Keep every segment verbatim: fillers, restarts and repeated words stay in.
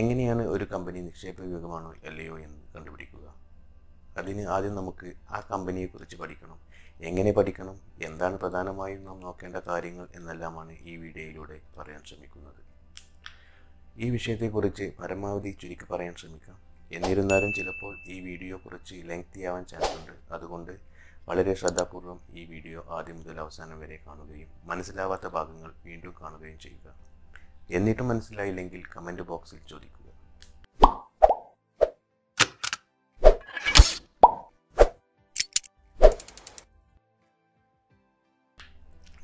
എങ്ങനെയാണ് ഒരു കമ്പനി നിക്ഷേപ യോഗ്യമാണോ അല്ലയോ എന്ന് കണ്ടുപിടിക്കുക. അതിന് ആദ്യം നമുക്ക് ആ കമ്പനിയെക്കുറിച്ച് പഠിക്കണം. എങ്ങനെ പഠിക്കണം, എന്താണ് പ്രധാനമായും നാം നോക്കേണ്ട കാര്യങ്ങൾ എന്നെല്ലാമാണ് ഈ വീഡിയോയിലൂടെ പറയാൻ ശ്രമിക്കുന്നത്. ഈ വിഷയത്തെക്കുറിച്ച് പരമാവധി ചുരുക്കി പറയാൻ ശ്രമിക്കാം. എന്നിരുന്നാലും ചിലപ്പോൾ ഈ വീഡിയോ കുറച്ച് ലെങ്തി ആവാൻ ചാൻസുണ്ട്. അതുകൊണ്ട് വളരെ ശ്രദ്ധാപൂർവ്വം ഈ വീഡിയോ ആദ്യം മുതൽ അവസാനം വരെ കാണുകയും മനസ്സിലാവാത്ത ഭാഗങ്ങൾ വീണ്ടും കാണുകയും ചെയ്യുക. എന്നിട്ടും മനസ്സിലായില്ലെങ്കിൽ കമൻറ്റ് ബോക്സിൽ ചോദിക്കുക.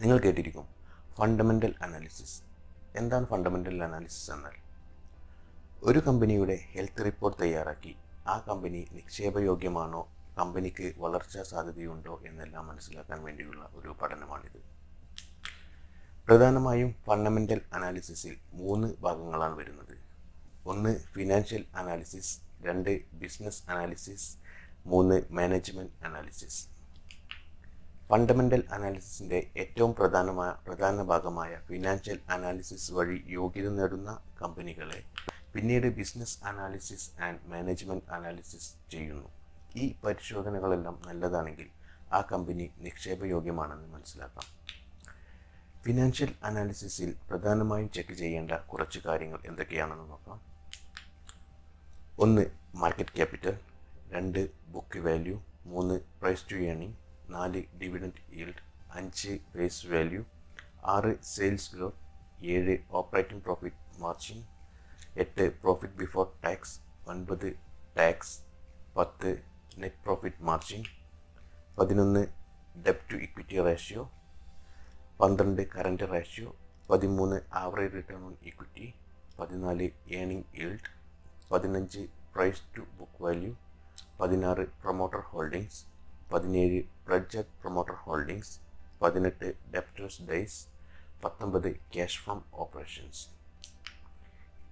നിങ്ങൾ കേട്ടിരിക്കും ഫണ്ടമെൻ്റൽ അനാലിസിസ്. എന്താണ് ഫണ്ടമെൻ്റൽ അനാലിസിസ് എന്നാൽ, ഒരു കമ്പനിയുടെ ഹെൽത്ത് റിപ്പോർട്ട് തയ്യാറാക്കി ആ കമ്പനി നിക്ഷേപയോഗ്യമാണോ, കമ്പനിക്ക് വളർച്ചാ സാധ്യതയുണ്ടോ എന്നെല്ലാം മനസ്സിലാക്കാൻ വേണ്ടിയുള്ള ഒരു പഠനമാണിത്. പ്രധാനമായും ഫണ്ടമെൻ്റൽ അനാലിസിസിൽ മൂന്ന് ഭാഗങ്ങളാണ് വരുന്നത്. ഒന്ന് ഫിനാൻഷ്യൽ അനാലിസിസ്, രണ്ട് ബിസിനസ് അനാലിസിസ്, മൂന്ന് മാനേജ്മെൻറ്റ് അനാലിസിസ്. ഫണ്ടമെൻ്റൽ അനാലിസിസിൻ്റെ ഏറ്റവും പ്രധാനമായ പ്രധാന ഭാഗമായ ഫിനാൻഷ്യൽ അനാലിസിസ് വഴി യോഗ്യത നേടുന്ന കമ്പനികളെ പിന്നീട് business analysis and management analysis ചെയ്യുന്നു. ഈ പരിശോധനകളെല്ലാം നല്ലതാണെങ്കിൽ ആ കമ്പനി നിക്ഷേപയോഗ്യമാണെന്ന് മനസ്സിലാക്കാം. ഫിനാൻഷ്യൽ അനാലിസിസിൽ പ്രധാനമായും ചെക്ക് ചെയ്യേണ്ട കുറച്ച് കാര്യങ്ങൾ എന്തൊക്കെയാണെന്ന് നോക്കാം. ഒന്ന് മാർക്കറ്റ് ക്യാപിറ്റൽ, രണ്ട് ബുക്ക് വാല്യൂ, മൂന്ന് പ്രൈസ് ടു ഏർണിംഗ്, നാല് ഡിവിഡൻഡ് ഈൽഡ്, അഞ്ച് ഫേസ് വാല്യൂ, ആറ് സെയിൽസ് ഗ്രോത്ത്, ഏഴ് ഓപ്പറേറ്റിംഗ് പ്രോഫിറ്റ് മാർജിൻ, എട്ട് പ്രോഫിറ്റ് ബിഫോർ ടാക്സ്, ഒൻപത് ടാക്സ്, പത്ത് നെറ്റ് പ്രോഫിറ്റ് മാർജിൻ, പതിനൊന്ന് ഡെപ്റ്റ് ടു ഇക്വിറ്റി റേഷ്യോ, പന്ത്രണ്ട് കറൻറ്റ് റേഷ്യോ, പതിമൂന്ന് ആവറേജ് റിട്ടേൺ ഓൺ ഇക്വിറ്റി, പതിനാല് ഏർണിംഗ് ഈൽഡ്, പതിനഞ്ച് പ്രൈസ് ടു ബുക്ക് വാല്യൂ, പതിനാറ് പ്രൊമോട്ടർ ഹോൾഡിംഗ്സ്, പതിനേഴ് പ്രൊജക്ട് പ്രൊമോട്ടർ ഹോൾഡിംഗ്സ്, പതിനെട്ട് ഡെപ്റ്റേഴ്സ് ഡേയ്സ്, പത്തൊമ്പത് ക്യാഷ് ഫ്രം ഓപ്പറേഷൻസ്.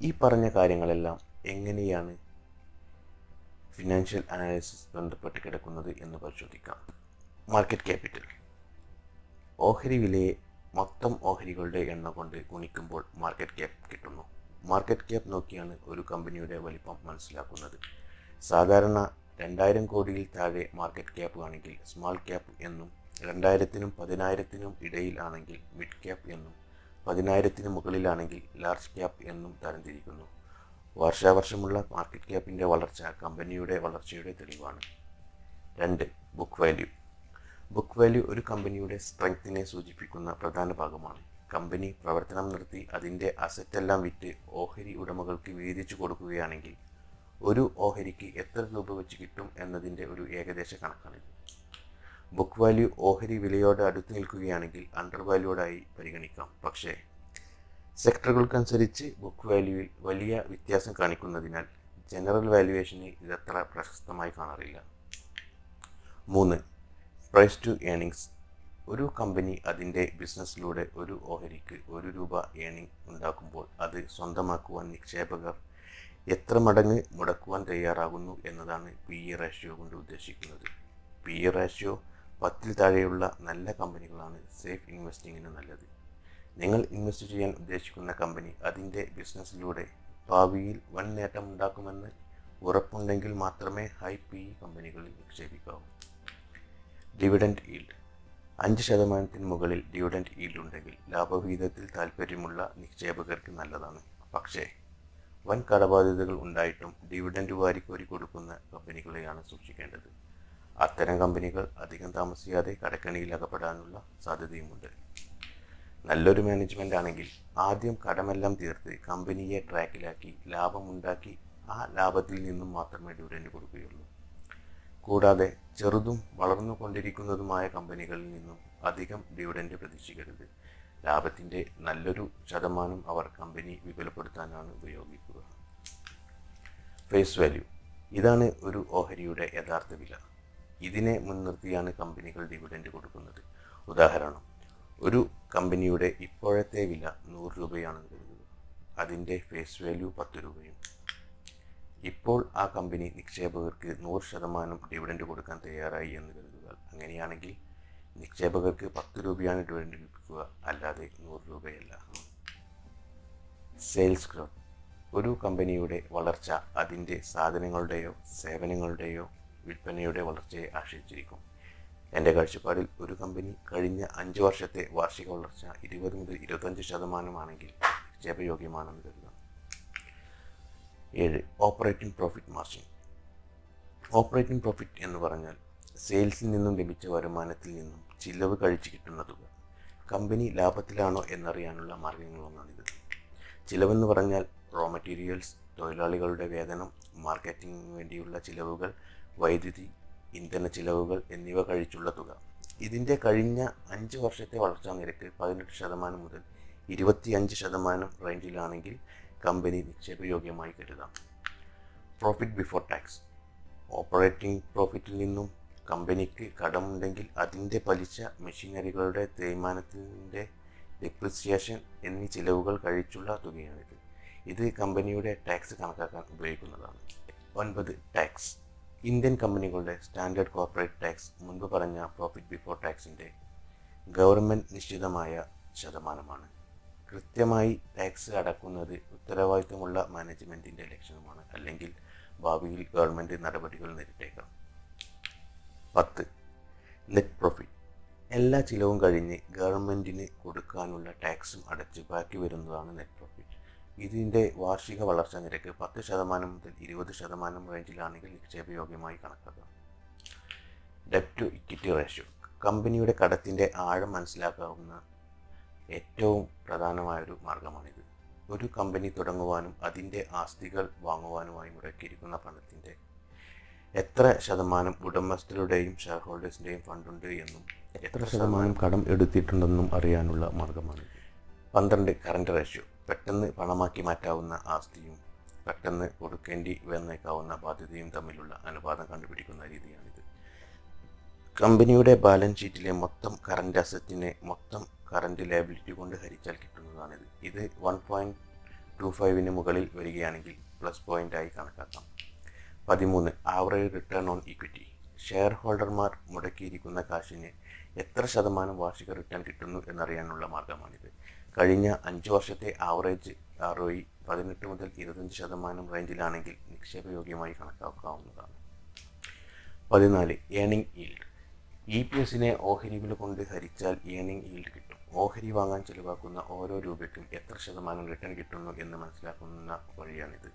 ഈ പറഞ്ഞ കാര്യങ്ങളെല്ലാം എങ്ങനെയാണ് ഫിനാൻഷ്യൽ അനാലിസിസ് ബന്ധപ്പെട്ട് കിടക്കുന്നത് എന്ന് പരിശോധിക്കാം. മാർക്കറ്റ് ക്യാപിറ്റൽ, ഓഹരി വിലയെ മൊത്തം ഓഹരികളുടെ എണ്ണം കൊണ്ട് ഗുണിക്കുമ്പോൾ മാർക്കറ്റ് ക്യാപ് കിട്ടുന്നു. മാർക്കറ്റ് ക്യാപ് നോക്കിയാണ് ഒരു കമ്പനിയുടെ വലിപ്പം മനസ്സിലാക്കുന്നത്. സാധാരണ രണ്ടായിരം കോടിയിൽ താഴെ മാർക്കറ്റ് ക്യാപ്പ് ആണെങ്കിൽ സ്മാൾ ക്യാപ്പ് എന്നും, രണ്ടായിരത്തിനും പതിനായിരത്തിനും ഇടയിൽ ആണെങ്കിൽ മിഡ് ക്യാപ്പ് എന്നും, പതിനായിരത്തിന് മുകളിലാണെങ്കിൽ ലാർജ് ക്യാപ്പ് എന്നും തരംതിരിക്കുന്നു. വർഷാവർഷമുള്ള മാർക്കറ്റ് ക്യാപ്പിൻ്റെ വളർച്ച കമ്പനിയുടെ വളർച്ചയുടെ തെളിവാണ്. രണ്ട് ബുക്ക് വാല്യൂ. ബുക്ക് വാല്യൂ ഒരു കമ്പനിയുടെ സ്ട്രെങ്ത്തിനെ സൂചിപ്പിക്കുന്ന പ്രധാന ഭാഗമാണ്. കമ്പനി പ്രവർത്തനം നിർത്തി അതിൻ്റെ അസറ്റെല്ലാം വിറ്റ് ഓഹരി ഉടമകൾക്ക് വീതിച്ചു കൊടുക്കുകയാണെങ്കിൽ ഒരു ഓഹരിക്ക് എത്ര രൂപ വെച്ച് കിട്ടും എന്നതിൻ്റെ ഒരു ഏകദേശ കണക്കാണിത്. ബുക്ക് വാല്യൂ ഓഹരി വിലയോട് അടുത്ത് നിൽക്കുകയാണെങ്കിൽ അണ്ടർ വാല്യൂഡായി പരിഗണിക്കാം. പക്ഷേ സെക്ടറുകൾക്കനുസരിച്ച് ബുക്ക് വാല്യൂവിൽ വലിയ വ്യത്യാസം കാണിക്കുന്നതിനാൽ ജനറൽ വാല്യുവേഷന് ഇതത്ര പ്രശസ്തമായി കാണാറില്ല. മൂന്ന് പ്രൈസ് ടു ഏർണിങ്സ്. ഒരു കമ്പനി അതിൻ്റെ ബിസിനസ്സിലൂടെ ഒരു ഓഹരിക്ക് ഒരു രൂപ ഏർണിംഗ് ഉണ്ടാക്കുമ്പോൾ അത് സ്വന്തമാക്കുവാൻ നിക്ഷേപകർ എത്ര മടങ്ങ് മുടക്കുവാൻ തയ്യാറാകുന്നു എന്നതാണ് പി ഇ റേഷ്യോ കൊണ്ട് ഉദ്ദേശിക്കുന്നത്. പി ഇ റേഷ്യോ പത്തിൽ താഴെയുള്ള നല്ല കമ്പനികളാണ് സേഫ് ഇൻവെസ്റ്റിങ്ങിന് നല്ലത്. നിങ്ങൾ ഇൻവെസ്റ്റ് ചെയ്യാൻ ഉദ്ദേശിക്കുന്ന കമ്പനി അതിൻ്റെ ബിസിനസ്സിലൂടെ ഭാവിയിൽ വൻ നേട്ടമുണ്ടാക്കുമെന്ന് ഉറപ്പുണ്ടെങ്കിൽ മാത്രമേ ഹൈ പി ഇ കമ്പനികളിൽ നിക്ഷേപിക്കാവൂ. Dividend yield. അഞ്ച് ശതമാനത്തിന് മുകളിൽ ഡിവിഡൻഡ് ഈൽഡ് ഉണ്ടെങ്കിൽ ലാഭവിഹിതത്തിൽ താൽപ്പര്യമുള്ള നിക്ഷേപകർക്ക് നല്ലതാണ്. പക്ഷേ വൻ കടബാധ്യതകൾ ഉണ്ടായിട്ടും ഡിവിഡൻഡ് വാരിക്കോരി കൊടുക്കുന്ന കമ്പനികളെയാണ് സൂക്ഷിക്കേണ്ടത്. അത്തരം കമ്പനികൾ അധികം താമസിയാതെ കടക്കണിയിൽ അകപ്പെടാനുള്ള സാധ്യതയുമുണ്ട്. നല്ലൊരു മാനേജ്മെൻ്റ് ആണെങ്കിൽ ആദ്യം കടമെല്ലാം തീർത്ത് കമ്പനിയെ ട്രാക്കിലാക്കി ലാഭമുണ്ടാക്കി ആ ലാഭത്തിൽ നിന്നും മാത്രമേ ഡിവിഡൻഡ് കൊടുക്കുകയുള്ളൂ. കൂടാതെ ചെറുതും വളർന്നുകൊണ്ടിരിക്കുന്നതുമായ കമ്പനികളിൽ നിന്നും അധികം ഡിവിഡൻഡ് പ്രതീക്ഷിക്കരുത്. ലാഭത്തിൻ്റെ നല്ലൊരു ശതമാനം അവർ കമ്പനി വിപുലപ്പെടുത്താനാണ് ഉപയോഗിക്കുക. Face value. ഇതാണ് ഒരു ഓഹരിയുടെ യഥാർത്ഥ വില. ഇതിനെ മുൻനിർത്തിയാണ് കമ്പനികൾ ഡിവിഡൻഡ് കൊടുക്കുന്നത്. ഉദാഹരണം, ഒരു കമ്പനിയുടെ ഇപ്പോഴത്തെ വില നൂറ് രൂപയാണെന്ന് കരുതുക. അതിൻ്റെ ഫേസ് വാല്യൂ പത്ത് രൂപയും. ഇപ്പോൾ ആ കമ്പനി നിക്ഷേപകർക്ക് നൂറ് ശതമാനം ഡിവിഡൻഡ് കൊടുക്കാൻ തയ്യാറായി എന്ന് കരുതുക. അങ്ങനെയാണെങ്കിൽ നിക്ഷേപകർക്ക് പത്ത് രൂപയാണ് ഡിവിഡൻഡ് ലഭിക്കുക, അല്ലാതെ നൂറ് രൂപയല്ല. Sales growth. ഒരു കമ്പനിയുടെ വളർച്ച അതിൻ്റെ സാധനങ്ങളുടെയോ സേവനങ്ങളുടെയോ വിൽപ്പനയുടെ വളർച്ചയെ ആശ്രയിച്ചിരിക്കും. എൻ്റെ കാഴ്ചപ്പാടിൽ ഒരു കമ്പനി കഴിഞ്ഞ അഞ്ച് വർഷത്തെ വാർഷിക വളർച്ച ഇരുപത് മുതൽ ഇരുപത്തഞ്ച് ശതമാനമാണെങ്കിൽ നിക്ഷേപയോഗ്യമാണെന്ന് കരുതാം. ഏഴ്, operating profit margin. Operating profit എന്ന് പറഞ്ഞാൽ സെയിൽസിൽ നിന്നും ലഭിച്ച വരുമാനത്തിൽ നിന്നും ചിലവ് കഴിച്ചു കിട്ടുന്ന തുക. കമ്പനി ലാഭത്തിലാണോ എന്നറിയാനുള്ള മാർഗങ്ങളൊന്നാണിത്. ചിലവെന്ന് പറഞ്ഞാൽ റോ മെറ്റീരിയൽസ്, തൊഴിലാളികളുടെ വേതനം, മാർക്കറ്റിംഗിന് വേണ്ടിയുള്ള ചിലവുകൾ, വൈദ്യുതി, ഇന്ധന ചിലവുകൾ എന്നിവ കഴിച്ചുള്ള തുക. ഇതിൻ്റെ കഴിഞ്ഞ അഞ്ച് വർഷത്തെ വളർച്ചാ നിരക്ക് പതിനെട്ട് ശതമാനം മുതൽ ഇരുപത്തിയഞ്ച് ശതമാനം റേഞ്ചിലാണെങ്കിൽ കമ്പനി നിക്ഷേപയോഗ്യമായി കരുതാം. Profit before tax. ഓപ്പറേറ്റിംഗ് പ്രോഫിറ്റിൽ നിന്നും കമ്പനിക്ക് കടമുണ്ടെങ്കിൽ അതിൻ്റെ പലിശ, മെഷീനറികളുടെ തേയ്മാനത്തിൻ്റെ ഡെപ്രിസിയേഷൻ എന്നീ ചിലവുകൾ കഴിച്ചുള്ള തുകയാണിത്. ഇത് കമ്പനിയുടെ ടാക്സ് കണക്കാക്കാൻ ഉപയോഗിക്കുന്നതാണ്. ഒൻപത്, ടാക്സ്. ഇന്ത്യൻ കമ്പനികളുടെ സ്റ്റാൻഡേർഡ് കോർപ്പറേറ്റ് ടാക്സ് മുൻപ് പറഞ്ഞ പ്രോഫിറ്റ് ബിഫോർ ടാക്സിൻ്റെ ഗവൺമെൻറ് നിശ്ചിതമായ ശതമാനമാണ്. കൃത്യമായി ടാക്സ് അടക്കുന്നത് ഉത്തരവാദിത്തമുള്ള മാനേജ്മെൻറ്റിൻ്റെ ലക്ഷണമാണ്, അല്ലെങ്കിൽ ഭാവിയിൽ ഗവൺമെൻറ് നടപടികൾ നേരിട്ടേക്കാം. പത്ത്, നെറ്റ് പ്രോഫിറ്റ്. എല്ലാ ചിലവും കഴിഞ്ഞ് ഗവൺമെൻറ്റിന് കൊടുക്കാനുള്ള ടാക്സും അടച്ച് ബാക്കി വരുന്നതാണ് നെറ്റ് പ്രോഫിറ്റ്. ഇതിൻ്റെ വാർഷിക വളർച്ചാ നിരക്ക് പത്ത് ശതമാനം മുതൽ ഇരുപത് ശതമാനം റേഞ്ചിലാണെങ്കിൽ നിക്ഷേപയോഗ്യമായി കണക്കാക്കാം. ഡെപ്റ്റ് ടു ഇക്വിറ്റി റേഷ്യോ. കമ്പനിയുടെ കടത്തിൻ്റെ ആഴം മനസ്സിലാക്കാവുന്ന ഏറ്റവും പ്രധാനമായൊരു മാർഗമാണിത്. ഒരു കമ്പനി തുടങ്ങുവാനും അതിൻ്റെ ആസ്തികൾ വാങ്ങുവാനുമായി മുടക്കിയിരിക്കുന്ന പണത്തിൻ്റെ എത്ര ശതമാനം ഉടമസ്ഥരുടെയും ഷെയർ ഹോൾഡേഴ്സിൻ്റെയും ഫണ്ടുണ്ട് എന്നും എത്ര ശതമാനം കടം എടുത്തിട്ടുണ്ടെന്നും അറിയാനുള്ള മാർഗമാണ്. പന്ത്രണ്ട്, കറൻറ്റ് റേഷ്യോ. പെട്ടെന്ന് പണമാക്കി മാറ്റാവുന്ന ആസ്തിയും പെട്ടെന്ന് കൊടുക്കേണ്ടി വന്നേക്കാവുന്ന ബാധ്യതയും തമ്മിലുള്ള അനുപാതം കണ്ടുപിടിക്കുന്ന രീതിയാണിത്. കമ്പനിയുടെ ബാലൻസ് ഷീറ്റിലെ മൊത്തം കറൻറ്റ് അസറ്റിനെ മൊത്തം കറൻറ്റ് ലയബിലിറ്റി കൊണ്ട് ഹരിച്ചാൽ കിട്ടുന്നതാണിത്. ഇത് വൺ പോയിൻറ്റ് ടു ഫൈവിന് മുകളിൽ വരികയാണെങ്കിൽ പ്ലസ് പോയിൻ്റായി കണക്കാക്കാം. പതിമൂന്ന്, average return on equity. Share ഹോൾഡർമാർ മുടക്കിയിരിക്കുന്ന കാശിന് എത്ര ശതമാനം വാർഷിക റിട്ടേൺ കിട്ടുന്നു എന്നറിയാനുള്ള മാർഗമാണിത്. കഴിഞ്ഞ അഞ്ച് വർഷത്തെ ആവറേജ് ആർ ഒ ഇ പതിനെട്ട് മുതൽ ഇരുപത്തഞ്ച് ശതമാനം റേഞ്ചിലാണെങ്കിൽ നിക്ഷേപയോഗ്യമായി കണക്കാക്കാവുന്നതാണ്. പതിനാല്, ഏണിംഗ് ഈൽഡ്. ഇ പി എസിനെ ഓഹരികൾ കൊണ്ട് ഹരിച്ചാൽ ഏണിംഗ് ഈൽഡ് കിട്ടും. ഓഹരി വാങ്ങാൻ ചിലവാക്കുന്ന ഓരോ രൂപയ്ക്കും എത്ര ശതമാനം റിട്ടേൺ കിട്ടുന്നു എന്ന് മനസ്സിലാക്കുന്ന വഴിയാണിത്.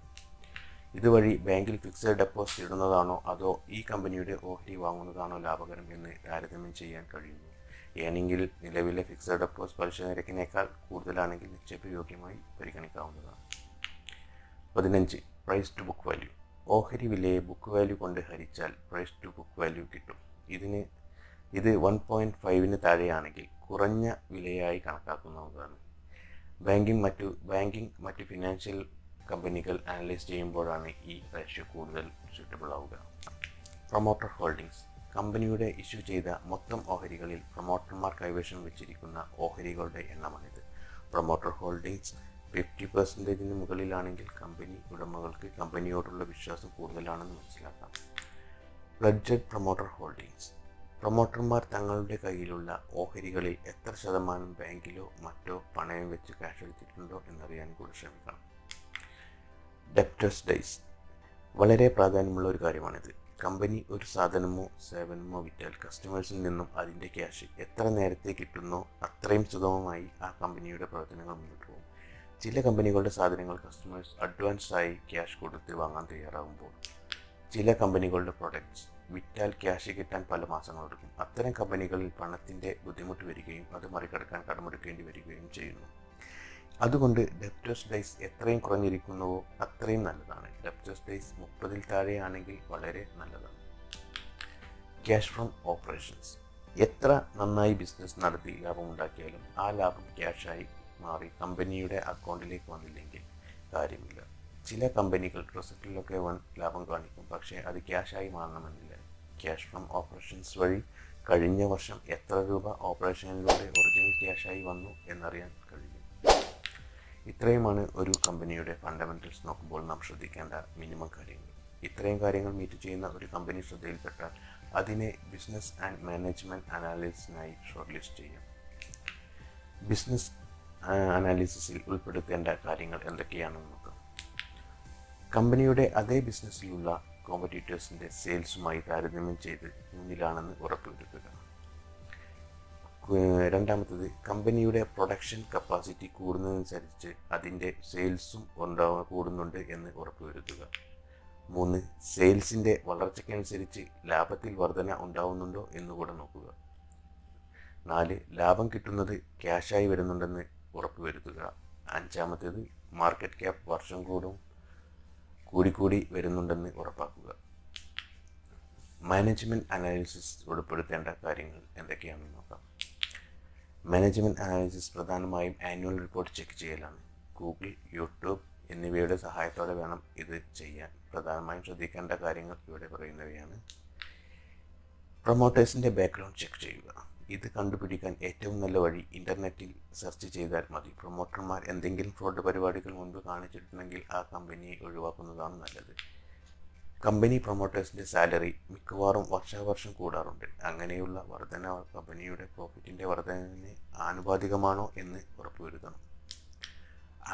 ഇതുവഴി ബാങ്കിൽ ഫിക്സഡ് ഡെപ്പോസിറ്റ് ഇടുന്നതാണോ അതോ ഈ കമ്പനിയുടെ ഓഹരി വാങ്ങുന്നതാണോ ലാഭകരം എന്ന് താരതമ്യം ചെയ്യാൻ കഴിയുന്നു. ഏണിംഗിൽ നിലവിലെ ഫിക്സഡ് ഡെപ്പോസിറ്റ് പലിശ നിരക്കിനേക്കാൾ കൂടുതലാണെങ്കിൽ നിക്ഷേപയോഗ്യമായി പരിഗണിക്കാവുന്നതാണ്. പതിനഞ്ച്, പ്രൈസ് ടു ബുക്ക് വാല്യൂ. ഓഹരി വിലയെ ബുക്ക് വാല്യൂ കൊണ്ട് ഹരിച്ചാൽ പ്രൈസ് ടു ബുക്ക് വാല്യൂ കിട്ടും. ഇതിന് ഇത് വൺ പോയിൻറ്റ് ഫൈവിന് താഴെയാണെങ്കിൽ കുറഞ്ഞ വിലയായി കണക്കാക്കാവുന്നതാണ്. ബാങ്കിങ് മറ്റു ബാങ്കിങ് മറ്റു ഫിനാൻഷ്യൽ കമ്പനികൾ അനലൈസ് ചെയ്യുമ്പോഴാണ് ഈ റേഷ്യോ കൂടുതൽ സ്യൂട്ടബിൾ ആവുക. Promoter holdings. കമ്പനിയുടെ ഇഷ്യൂ ചെയ്ത മൊത്തം ഓഹരികളിൽ പ്രൊമോട്ടർമാർ കൈവശം വെച്ചിരിക്കുന്ന ഓഹരികളുടെ എണ്ണമാണിത്. പ്രൊമോട്ടർ ഹോൾഡിംഗ്സ് ഫിഫ്റ്റി പെർസെൻറ്റേജിന് മുകളിലാണെങ്കിൽ കമ്പനി ഉടമകൾക്ക് കമ്പനിയോടുള്ള വിശ്വാസം കൂടുതലാണെന്ന് മനസ്സിലാക്കാം. Pledged promoter holdings. പ്രൊമോട്ടർമാർ തങ്ങളുടെ കയ്യിലുള്ള ഓഹരികളിൽ എത്ര ശതമാനം ബാങ്കിലോ മറ്റോ പണയം വെച്ച് ക്യാഷ് എടുത്തിട്ടുണ്ടോ എന്നറിയാൻ കൂടി ശ്രമിക്കണം. Debtors days. വളരെ പ്രാധാന്യമുള്ള ഒരു കാര്യമാണിത്. കമ്പനി ഒരു സാധനമോ സേവനമോ വിറ്റാൽ കസ്റ്റമേഴ്സിൽ നിന്നും അതിൻ്റെ ക്യാഷ് എത്ര നേരത്തെ കിട്ടുന്നോ അത്രയും സുഗമമായി ആ കമ്പനിയുടെ പ്രവർത്തനങ്ങൾ മുന്നോട്ട് പോകും. ചില കമ്പനികളുടെ സാധനങ്ങൾ കസ്റ്റമേഴ്സ് അഡ്വാൻസായി ക്യാഷ് കൊടുത്ത് വാങ്ങാൻ തയ്യാറാകുമ്പോൾ ചില കമ്പനികളുടെ പ്രൊഡക്ട്സ് വിറ്റാൽ ക്യാഷ് കിട്ടാൻ പല മാസങ്ങളെടുക്കും. അത്തരം കമ്പനികളിൽ പണത്തിൻ്റെ ബുദ്ധിമുട്ട് വരികയും അത് മറികടക്കാൻ കടമെടുക്കേണ്ടി വരികയും ചെയ്യുന്നു. അതുകൊണ്ട് ഡെപ്റ്റേഴ്സ് ഡേയ്സ് എത്രയും കുറഞ്ഞിരിക്കുന്നുവോ അത്രയും നല്ലതാണ്. ഡെപ്റ്റേഴ്സ് ഡേയ്സ് മുപ്പതിൽ താഴെയാണെങ്കിൽ വളരെ നല്ലതാണ്. Cash from operations. എത്ര നന്നായി ബിസിനസ് നടത്തി ലാഭമുണ്ടാക്കിയാലും ആ ലാഭം ക്യാഷായി മാറി കമ്പനിയുടെ അക്കൗണ്ടിലേക്ക് വന്നില്ലെങ്കിൽ കാര്യമില്ല. ചില കമ്പനികൾ റിസൾട്ടിലൊക്കെ വൻ ലാഭം കാണിക്കും, പക്ഷേ അത് ക്യാഷായി മാറണമെന്നില്ല. ക്യാഷ് ഫ്രം ഓപ്പറേഷൻസ് വഴി കഴിഞ്ഞ വർഷം എത്ര രൂപ ഓപ്പറേഷനിലൂടെ ഒറിജിനൽ ക്യാഷായി വന്നു എന്നറിയാൻ കഴിയും. ഇത്രയുമാണ് ഒരു കമ്പനിയുടെ ഫണ്ടമെൻ്റൽസ് നോക്കുമ്പോൾ നാം ശ്രദ്ധിക്കേണ്ട മിനിമം കാര്യങ്ങൾ. ഇത്രയും കാര്യങ്ങൾ മീറ്റ് ചെയ്യുന്ന ഒരു കമ്പനി ശ്രദ്ധയിൽപ്പെട്ടാൽ അതിനെ ബിസിനസ് ആൻഡ് മാനേജ്മെൻറ്റ് അനാലിസിസിനായി ഷോർട്ട് ലിസ്റ്റ് ചെയ്യാം. ബിസിനസ് അനാലിസിസിൽ ഉൾപ്പെടുത്തേണ്ട കാര്യങ്ങൾ എന്തൊക്കെയാണെന്ന് നോക്കാം. കമ്പനിയുടെ അതേ ബിസിനസ്സിലുള്ള കോമ്പറ്റീറ്റേഴ്സിൻ്റെ സെയിൽസുമായി താരതമ്യം ചെയ്ത് മുന്നിലാണെന്ന് ഉറപ്പുവരുത്തുക. രണ്ടാമത്തേത്, കമ്പനിയുടെ പ്രൊഡക്ഷൻ കപ്പാസിറ്റി കൂടുന്നതനുസരിച്ച് അതിൻ്റെ സെയിൽസും ഉണ്ടാവുക കൂടുന്നുണ്ട് എന്ന് ഉറപ്പുവരുത്തുക. മൂന്ന്, സെയിൽസിൻ്റെ വളർച്ചയ്ക്കനുസരിച്ച് ലാഭത്തിൽ വർധന ഉണ്ടാവുന്നുണ്ടോ എന്നുകൂടെ നോക്കുക. നാല്, ലാഭം കിട്ടുന്നത് ക്യാഷായി വരുന്നുണ്ടെന്ന് ഉറപ്പുവരുത്തുക. അഞ്ചാമത്തേത്, മാർക്കറ്റ് ക്യാപ് വർഷം കൂടും കൂടിക്കൂടി വരുന്നുണ്ടെന്ന് ഉറപ്പാക്കുക. മാനേജ്മെൻറ്റ് അനാലിസിസ് ഉൾപ്പെടുത്തേണ്ട കാര്യങ്ങൾ എന്തൊക്കെയാണെന്ന് നോക്കാം. മാനേജ്മെൻറ്റ് അനാലിസിസ് പ്രധാനമായും ആനുവൽ റിപ്പോർട്ട് ചെക്ക് ചെയ്യലാണ്. ഗൂഗിൾ, യൂട്യൂബ് എന്നിവയുടെ സഹായത്തോടെ വേണം ഇത് ചെയ്യാൻ. പ്രധാനമായും ശ്രദ്ധിക്കേണ്ട കാര്യങ്ങൾ ഇവിടെ പറയുന്നവയാണ്. പ്രൊമോട്ടേഴ്സിൻ്റെ ബാക്ക്ഗ്രൗണ്ട് ചെക്ക് ചെയ്യുക. ഇത് കണ്ടുപിടിക്കാൻ ഏറ്റവും നല്ല വഴി ഇൻ്റർനെറ്റിൽ സെർച്ച് ചെയ്താൽ മതി. പ്രൊമോട്ടർമാർ എന്തെങ്കിലും ഫ്രോഡ് പരിപാടികൾ മുൻപ് കാണിച്ചിട്ടുണ്ടെങ്കിൽ ആ കമ്പനിയെ ഒഴിവാക്കുന്നതാണ് നല്ലത്. കമ്പനി പ്രൊമോട്ടേഴ്സിൻ്റെ സാലറി മിക്കവാറും വർഷാവർഷം കൂടാറുണ്ട്. അങ്ങനെയുള്ള വർധന കമ്പനിയുടെ പ്രോഫിറ്റിൻ്റെ വർധനവിന് ആനുപാതികമാണോ എന്ന് ഉറപ്പുവരുത്തണം.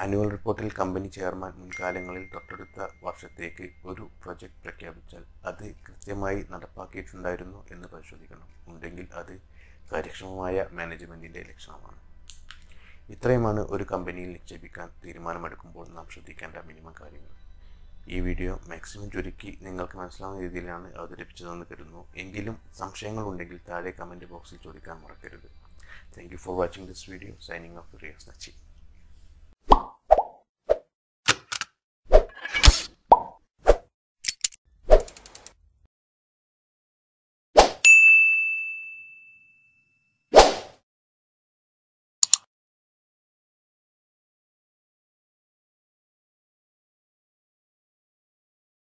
ആനുവൽ റിപ്പോർട്ടിൽ കമ്പനി ചെയർമാൻ മുൻകാലങ്ങളിൽ തൊട്ടടുത്ത വർഷത്തേക്ക് ഒരു പ്രൊജക്റ്റ് പ്രഖ്യാപിച്ചാൽ അത് കൃത്യമായി നടപ്പാക്കിയിട്ടുണ്ടായിരുന്നോ എന്ന് പരിശോധിക്കണം. ഉണ്ടെങ്കിൽ അത് കാര്യക്ഷമമായ മാനേജ്മെൻറ്റിൻ്റെ ലക്ഷണമാണ്. ഇത്രയുമാണ് ഒരു കമ്പനിയിൽ നിക്ഷേപിക്കാൻ തീരുമാനമെടുക്കുമ്പോൾ നാം ശ്രദ്ധിക്കേണ്ട മിനിമം കാര്യങ്ങൾ. ഈ വീഡിയോ മാക്സിമം ചുരുക്കി നിങ്ങൾക്ക് മനസ്സിലാവുന്ന രീതിയിലാണ് അവതരിപ്പിച്ചതെന്ന് കരുതുന്നു. എങ്കിലും സംശയങ്ങളുണ്ടെങ്കിൽ താഴെ കമൻറ്റ് ബോക്സിൽ ചോദിക്കാൻ മറക്കരുത്. Thank you for watching this video. Signing off, Riyas Nechiyan.